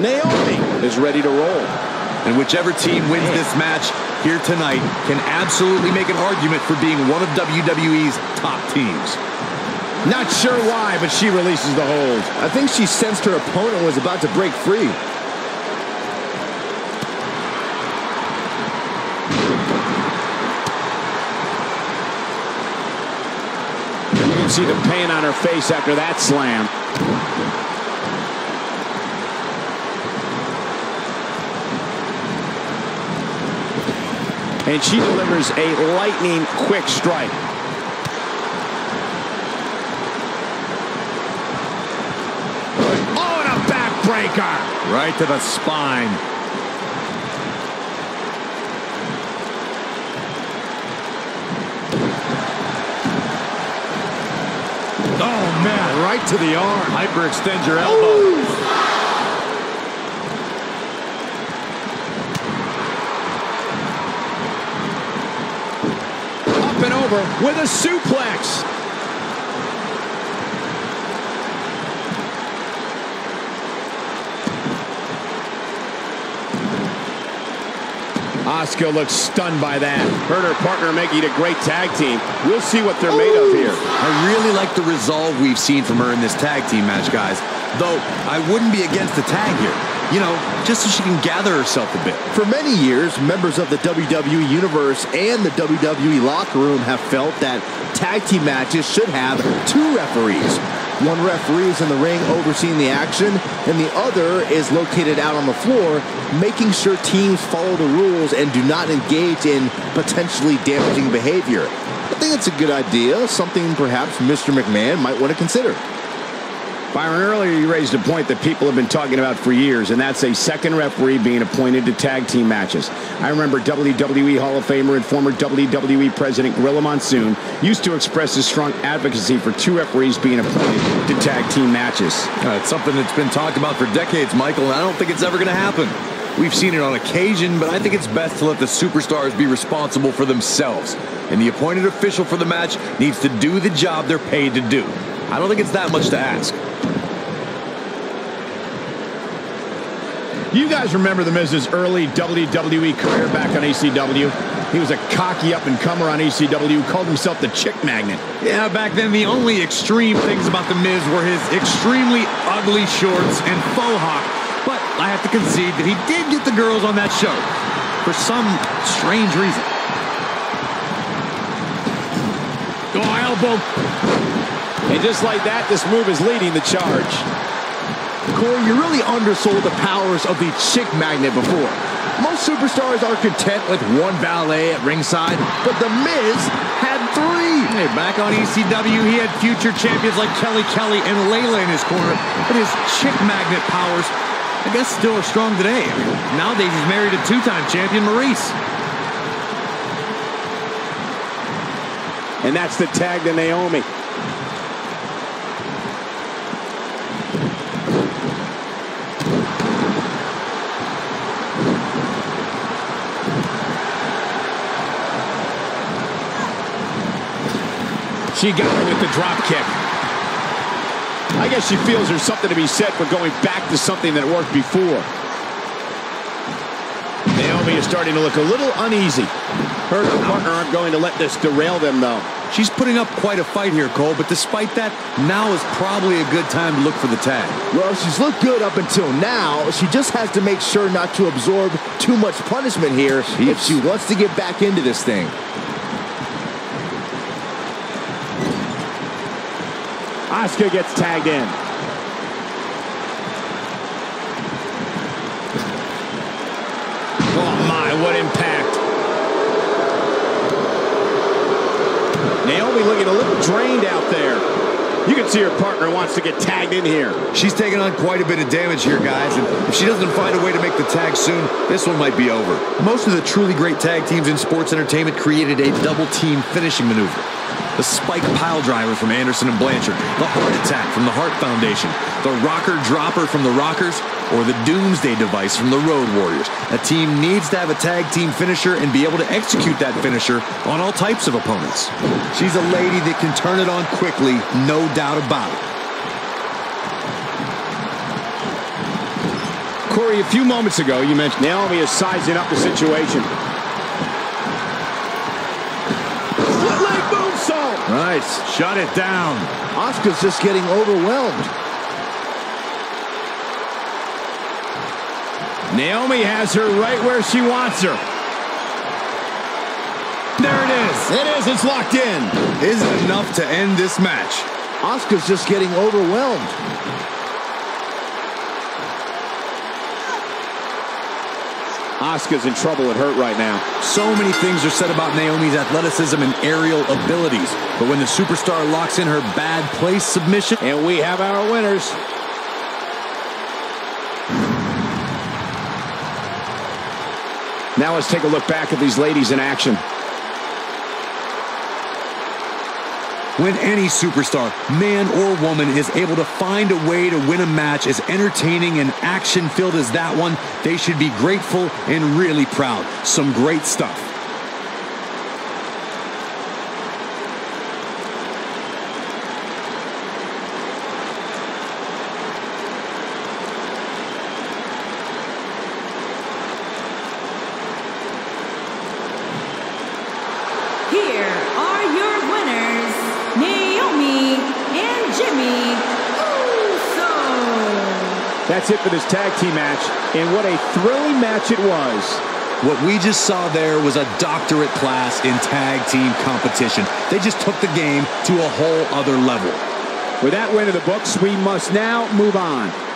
Naomi is ready to roll. And whichever team wins this match here tonight can absolutely make an argument for being one of WWE's top teams. Not sure why, but she releases the hold. I think she sensed her opponent was about to break free. You can see the pain on her face after that slam. And she delivers a lightning quick strike. Oh, and a backbreaker! Right to the spine. Oh, man, right to the arm. Hyperextend your elbow. Ooh. And over with a suplex. Asuka looks stunned by that. Her and her partner making a great tag team. We'll see what they're made of here. I really like the resolve we've seen from her in this tag team match, guys. Though, I wouldn't be against the tag here. You know, just so she can gather herself a bit. For many years, members of the WWE Universe and the WWE locker room have felt that tag team matches should have two referees. One referee is in the ring overseeing the action, and the other is located out on the floor, making sure teams follow the rules and do not engage in potentially damaging behavior. I think that's a good idea, something perhaps Mr. McMahon might want to consider. Byron, earlier you raised a point that people have been talking about for years, and that's a second referee being appointed to tag team matches. I remember WWE Hall of Famer and former WWE President Gorilla Monsoon used to express his strong advocacy for two referees being appointed to tag team matches. It's something that's been talked about for decades, Michael, and I don't think it's ever going to happen. We've seen it on occasion, but I think it's best to let the superstars be responsible for themselves, and the appointed official for the match needs to do the job they're paid to do. I don't think it's that much to ask. You guys remember The Miz's early WWE career back on ECW? He was a cocky up-and-comer on ECW, called himself the Chick Magnet. Yeah, back then the only extreme things about The Miz were his extremely ugly shorts and faux hawk. But I have to concede that he did get the girls on that show for some strange reason. Go elbow. And just like that, this move is leading the charge. Corey, you really undersold the powers of the Chick Magnet before. Most superstars are content with one valet at ringside, but The Miz had three. Hey, back on ECW, he had future champions like Kelly Kelly and Layla in his corner, but his Chick Magnet powers, I guess, still are strong today. I mean, nowadays, he's married to two-time champion Maryse. And that's the tag to Naomi. She got her with the drop kick. I guess she feels there's something to be said for going back to something that worked before. Naomi is starting to look a little uneasy. Her and her partner aren't going to let this derail them, though. She's putting up quite a fight here, Cole, but despite that, now is probably a good time to look for the tag. Well, she's looked good up until now. She just has to make sure not to absorb too much punishment here if she wants to get back into this thing. Asuka gets tagged in. Oh my, what impact. Naomi looking a little drained out there. You can see her partner wants to get tagged in here. She's taking on quite a bit of damage here, guys, and if she doesn't find a way to make the tag soon, this one might be over. Most of the truly great tag teams in sports entertainment created a double team finishing maneuver. The spike pile driver from Anderson and Blanchard, the heart attack from the Heart Foundation, the rocker dropper from the Rockers, or the doomsday device from the Road Warriors. A team needs to have a tag team finisher and be able to execute that finisher on all types of opponents. She's a lady that can turn it on quickly, no doubt about it. Corey, a few moments ago, you mentioned Naomi is sizing up the situation. Split leg moonsault. Nice. Shut it down. Asuka's just getting overwhelmed. Naomi has her right where she wants her. There it is. It is. It's locked in. Isn't enough to end this match. Asuka's just getting overwhelmed. Asuka's in trouble and hurt right now. So many things are said about Naomi's athleticism and aerial abilities. But when the superstar locks in her bad place submission... And we have our winners. Now let's take a look back at these ladies in action. When any superstar, man or woman, is able to find a way to win a match as entertaining and action-filled as that one, they should be grateful and really proud. Some great stuff. That's it for this tag team match, and what a thrilling match it was. What we just saw there was a doctorate class in tag team competition. They just took the game to a whole other level. With that win in the books, we must now move on.